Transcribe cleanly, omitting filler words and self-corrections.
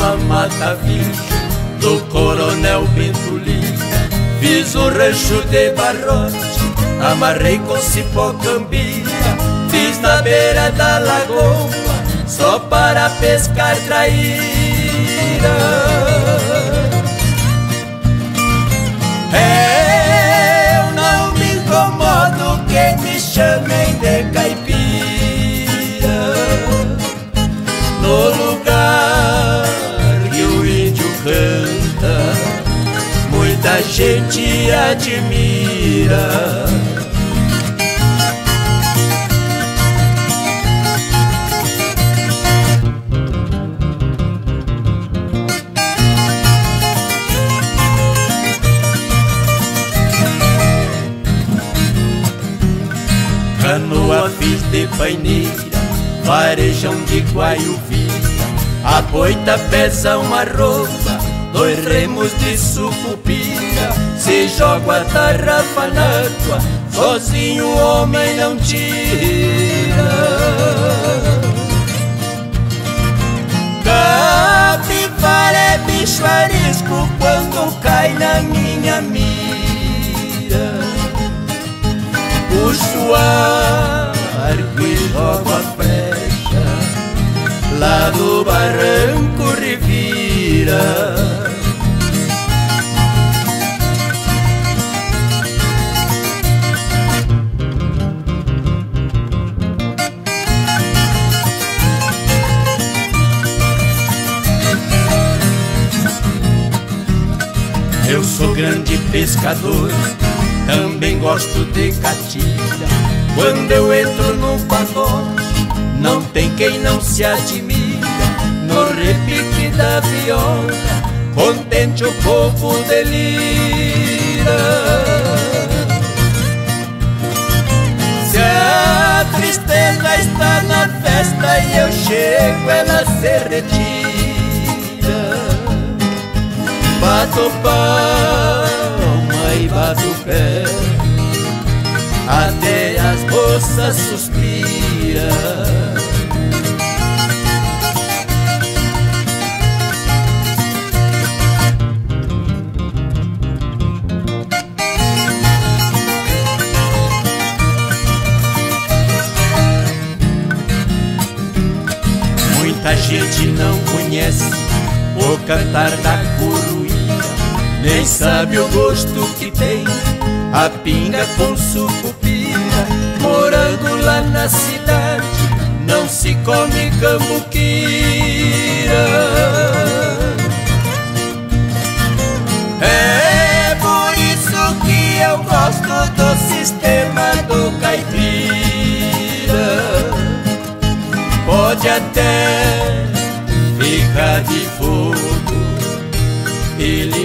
uma mata virgem do Coronel Bentoli. Fiz um rancho de barrote, amarrei com cipó cambia, fiz na beira da lagoa só para pescar traíra. Eu não me incomodo que me chamem de caipira, no lugar que o índio canta muita gente admira. Canoa fiz de paineira, varejão de guaiuvira, a boita pesa uma roupa, 2 remos de sucupira. Se joga a tarrafa na água, sozinho o homem não tira. Capivara é bicho arisco quando cai na minha mira. Puxo arco e jogo a flecha, lá do barranco revira. Eu sou grande pescador, também gosto de catilha. Quando eu entro no pagode, não tem quem não se admira. No repique da viola, contente o povo delira. Se a tristeza está na festa e eu chego, ela se retira. Bato palma e bato pé, até as moças suspiram. Muita gente não conhece o cantar da curuí, nem sabe o gosto que tem a pinga com sucupira. Morando lá na cidade, não se come cambuquira. É por isso que eu gosto do sistema do caipira. Pode até ficar de fogo, ele